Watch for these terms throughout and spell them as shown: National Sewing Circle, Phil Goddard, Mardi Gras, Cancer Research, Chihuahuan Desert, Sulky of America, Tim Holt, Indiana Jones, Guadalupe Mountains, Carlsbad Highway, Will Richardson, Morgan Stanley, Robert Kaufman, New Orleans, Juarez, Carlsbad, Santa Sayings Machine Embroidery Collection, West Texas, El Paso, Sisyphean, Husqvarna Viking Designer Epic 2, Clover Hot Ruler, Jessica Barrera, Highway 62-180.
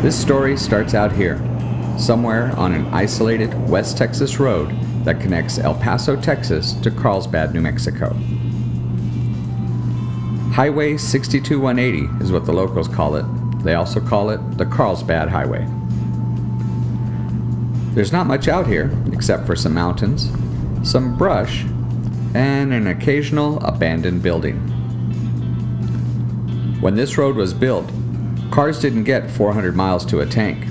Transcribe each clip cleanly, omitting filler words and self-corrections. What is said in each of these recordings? This story starts out here, somewhere on an isolated West Texas road that connects El Paso, Texas to Carlsbad, New Mexico. Highway 62-180 is what the locals call it. They also call it the Carlsbad Highway. There's not much out here except for some mountains, some brush, and an occasional abandoned building. When this road was built, cars didn't get 400 miles to a tank.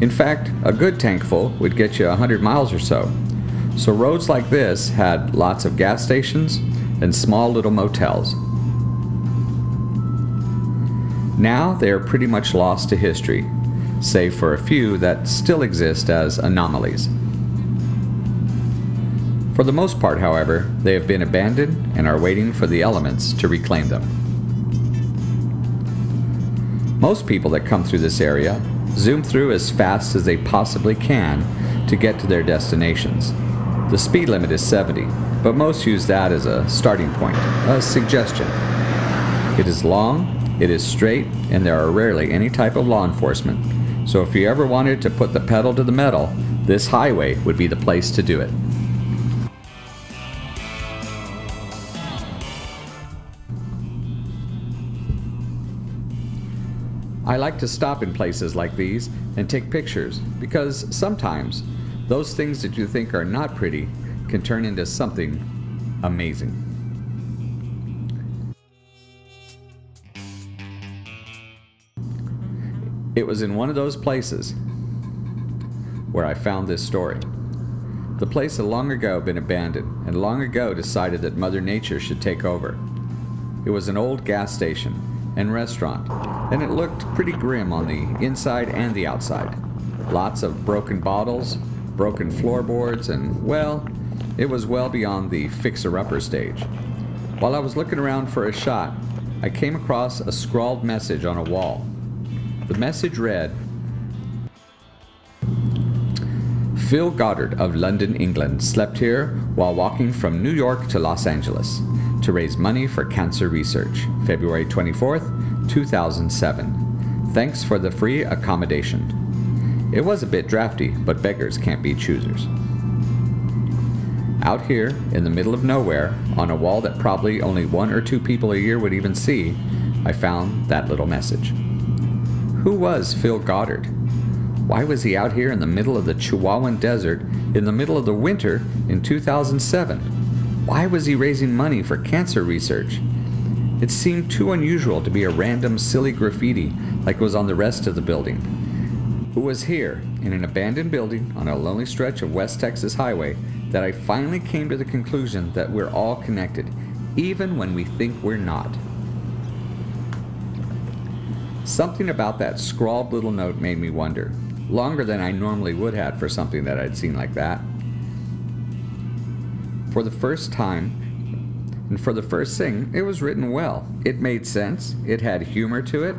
In fact, a good tankful would get you 100 miles or so. So roads like this had lots of gas stations and small little motels. Now they are pretty much lost to history, save for a few that still exist as anomalies. For the most part, however, they have been abandoned and are waiting for the elements to reclaim them. Most people that come through this area zoom through as fast as they possibly can to get to their destinations. The speed limit is 70, but most use that as a starting point, a suggestion. It is long, it is straight, and there are rarely any type of law enforcement, so if you ever wanted to put the pedal to the metal, this highway would be the place to do it. I like to stop in places like these and take pictures because sometimes those things that you think are not pretty can turn into something amazing. It was in one of those places where I found this story. The place had long ago been abandoned and long ago decided that Mother Nature should take over. It was an old gas station and restaurant, and it looked pretty grim on the inside and the outside. Lots of broken bottles, broken floorboards, and, well, it was well beyond the fixer-upper stage. While I was looking around for a shot, I came across a scrawled message on a wall. The message read, "Phil Goddard of London, England, slept here while walking from New York to Los Angeles to raise money for cancer research, February 24th, 2007. Thanks for the free accommodation." It was a bit drafty, but beggars can't be choosers. Out here, in the middle of nowhere, on a wall that probably only one or two people a year would even see, I found that little message. Who was Phil Goddard? Why was he out here in the middle of the Chihuahuan Desert in the middle of the winter in 2007? Why was he raising money for cancer research? It seemed too unusual to be a random silly graffiti like was on the rest of the building. It was here, in an abandoned building on a lonely stretch of West Texas Highway, that I finally came to the conclusion that we're all connected, even when we think we're not. Something about that scrawled little note made me wonder, longer than I normally would have for something that I'd seen like that. For the first time, and for the first thing, it was written well. It made sense. It had humor to it.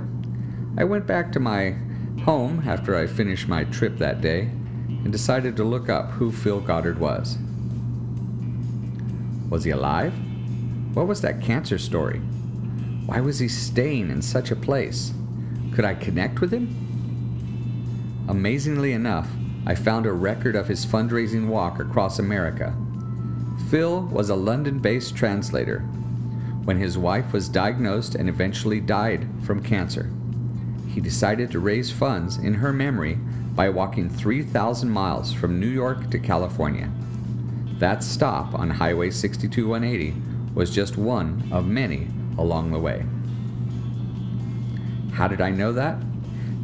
I went back to my home after I finished my trip that day and decided to look up who Phil Goddard was. Was he alive? What was that cancer story? Why was he staying in such a place? Could I connect with him? Amazingly enough, I found a record of his fundraising walk across America. Phil was a London-based translator when his wife was diagnosed and eventually died from cancer. He decided to raise funds in her memory by walking 3,000 miles from New York to California. That stop on Highway 62-180 was just one of many along the way. How did I know that?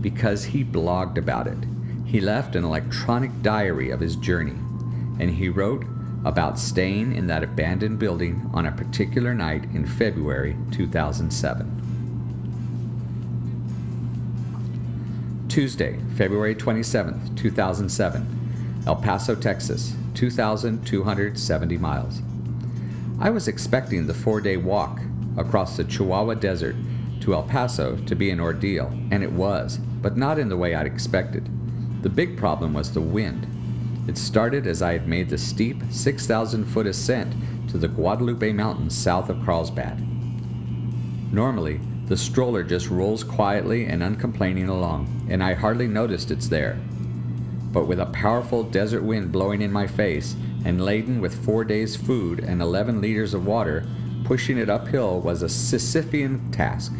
Because he blogged about it. He left an electronic diary of his journey, and he wrote about staying in that abandoned building on a particular night in February 2007. Tuesday, February 27th, 2007, El Paso, Texas, 2,270 miles. I was expecting the four-day walk across the Chihuahua Desert to El Paso to be an ordeal, and it was, but not in the way I'd expected. The big problem was the wind. It started as I had made the steep 6,000-foot ascent to the Guadalupe Mountains south of Carlsbad. Normally, the stroller just rolls quietly and uncomplaining along, and I hardly noticed it's there. But with a powerful desert wind blowing in my face, and laden with 4 days' food and 11 liters of water, pushing it uphill was a Sisyphean task.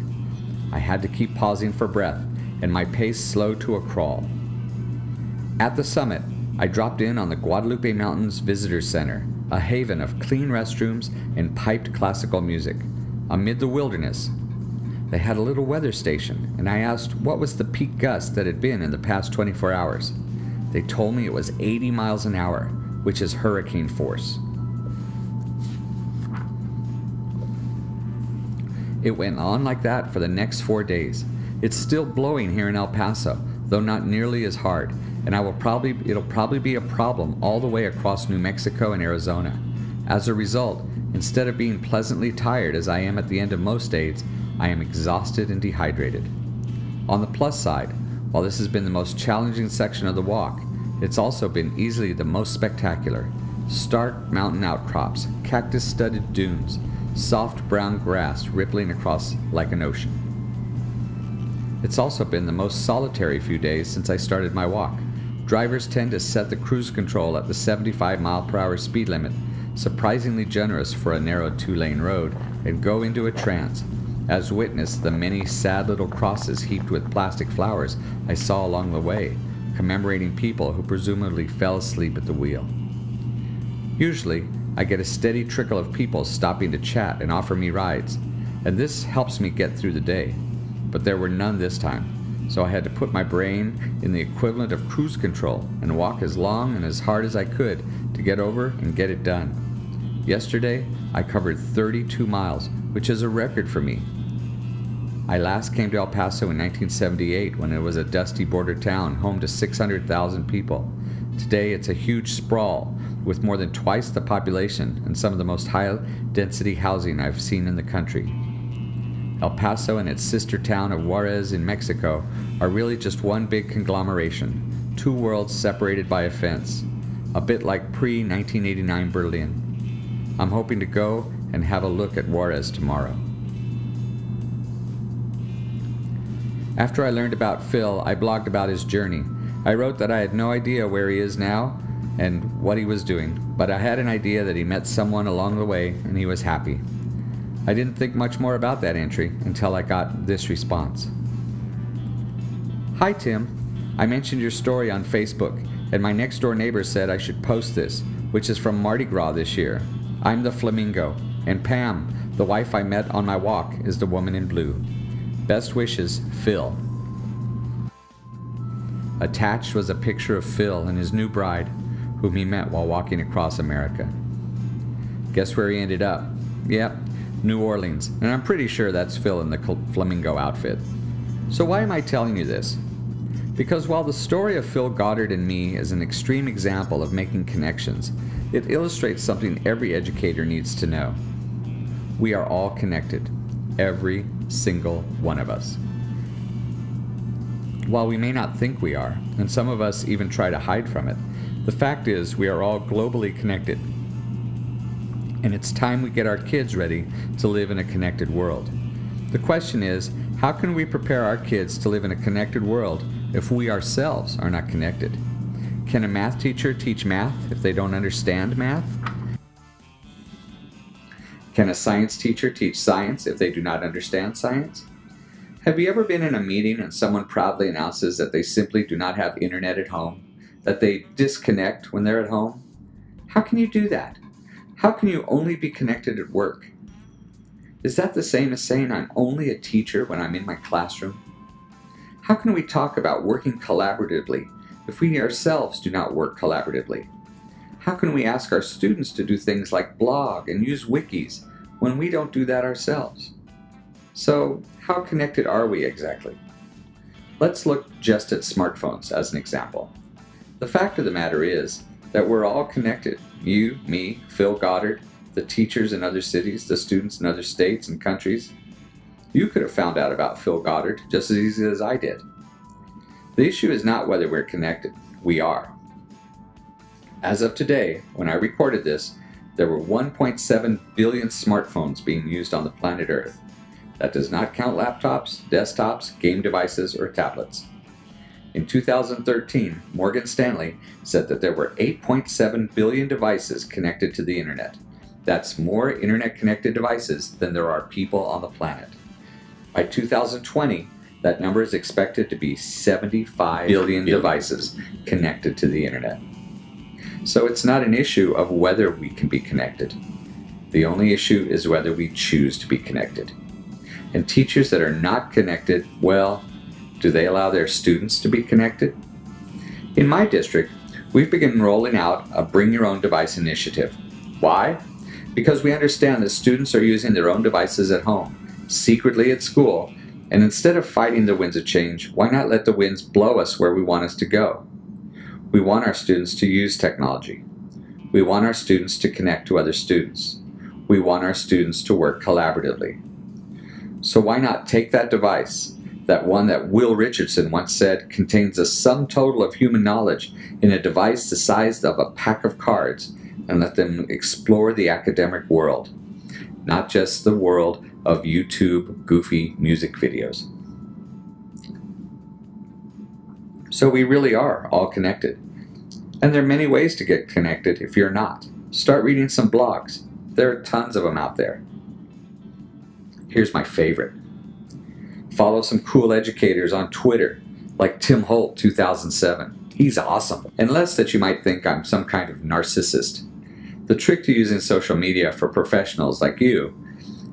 I had to keep pausing for breath, and my pace slowed to a crawl. At the summit, I dropped in on the Guadalupe Mountains Visitor Center, a haven of clean restrooms and piped classical music, amid the wilderness. They had a little weather station, and I asked what was the peak gust that had been in the past 24 hours. They told me it was 80 miles an hour, which is hurricane force. It went on like that for the next 4 days. It's still blowing here in El Paso, though not nearly as hard, and it'll probably be a problem all the way across New Mexico and Arizona. As a result, instead of being pleasantly tired as I am at the end of most days, I am exhausted and dehydrated. On the plus side, while this has been the most challenging section of the walk, it's also been easily the most spectacular. Stark mountain outcrops, cactus-studded dunes, soft brown grass rippling across like an ocean. It's also been the most solitary few days since I started my walk. Drivers tend to set the cruise control at the 75-mile-per-hour speed limit, surprisingly generous for a narrow two-lane road, and go into a trance, as witness the many sad little crosses heaped with plastic flowers I saw along the way, commemorating people who presumably fell asleep at the wheel. Usually, I get a steady trickle of people stopping to chat and offer me rides, and this helps me get through the day. But there were none this time, so I had to put my brain in the equivalent of cruise control and walk as long and as hard as I could to get over and get it done. Yesterday, I covered 32 miles, which is a record for me. I last came to El Paso in 1978 when it was a dusty border town home to 600,000 people. Today it's a huge sprawl with more than twice the population and some of the most high-density housing I've seen in the country. El Paso and its sister town of Juarez in Mexico are really just one big conglomeration, two worlds separated by a fence, a bit like pre-1989 Berlin. I'm hoping to go and have a look at Juarez tomorrow. After I learned about Phil, I blogged about his journey. I wrote that I had no idea where he is now and what he was doing, but I had an idea that he met someone along the way and he was happy. I didn't think much more about that entry until I got this response. Hi Tim, I mentioned your story on Facebook and my next door neighbor said I should post this, which is from Mardi Gras this year. I'm the flamingo, and Pam, the wife I met on my walk, is the woman in blue. Best wishes, Phil. Attached was a picture of Phil and his new bride, whom he met while walking across America. Guess where he ended up? Yep, New Orleans, and I'm pretty sure that's Phil in the flamingo outfit. So why am I telling you this? Because while the story of Phil Goddard and me is an extreme example of making connections, it illustrates something every educator needs to know. We are all connected, every single one of us. While we may not think we are, and some of us even try to hide from it, the fact is we are all globally connected. And it's time we get our kids ready to live in a connected world. The question is, how can we prepare our kids to live in a connected world if we ourselves are not connected? Can a math teacher teach math if they don't understand math? Can a science teacher teach science if they do not understand science? Have you ever been in a meeting and someone proudly announces that they simply do not have internet at home, that they disconnect when they're at home? How can you do that? How can you only be connected at work? Is that the same as saying I'm only a teacher when I'm in my classroom? How can we talk about working collaboratively if we ourselves do not work collaboratively? How can we ask our students to do things like blog and use wikis when we don't do that ourselves? So, how connected are we exactly? Let's look just at smartphones as an example. The fact of the matter is that we're all connected. You, me, Phil Goddard, the teachers in other cities, the students in other states and countries. You could have found out about Phil Goddard just as easily as I did. The issue is not whether we're connected. We are. As of today, when I recorded this, there were 1.7 billion smartphones being used on the planet Earth. That does not count laptops, desktops, game devices, or tablets. In 2013, Morgan Stanley said that there were 8.7 billion devices connected to the internet. That's more internet-connected devices than there are people on the planet. By 2020, that number is expected to be 75 billion devices connected to the internet. So it's not an issue of whether we can be connected. The only issue is whether we choose to be connected. And teachers that are not connected, well, do they allow their students to be connected? In my district, we've begun rolling out a Bring Your Own Device initiative. Why? Because we understand that students are using their own devices at home, secretly at school, and instead of fighting the winds of change, why not let the winds blow us where we want us to go? We want our students to use technology. We want our students to connect to other students. We want our students to work collaboratively. So why not take that device, that one that Will Richardson once said contains the sum total of human knowledge, in a device the size of a pack of cards, and let them explore the academic world, not just the world of YouTube goofy music videos. So we really are all connected. And there are many ways to get connected if you're not. Start reading some blogs. There are tons of them out there. Here's my favorite. Follow some cool educators on Twitter, like Tim Holt 2007. He's awesome. And less that you might think I'm some kind of narcissist. The trick to using social media for professionals like you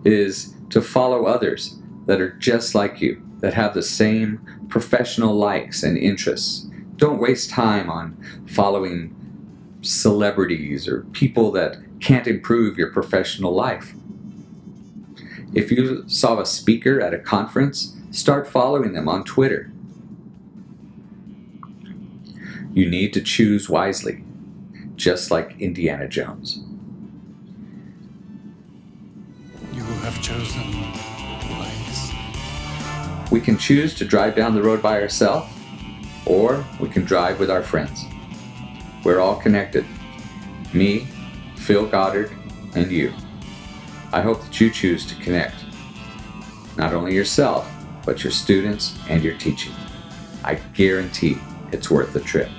is to follow others that are just like you, that have the same professional likes and interests. Don't waste time on following celebrities or people that can't improve your professional life. If you saw a speaker at a conference, start following them on Twitter. You need to choose wisely, just like Indiana Jones. You have chosen. We can choose to drive down the road by ourselves, or we can drive with our friends. We're all connected. Me, Phil Goddard, and you. I hope that you choose to connect. Not only yourself, but your students and your teaching. I guarantee it's worth the trip.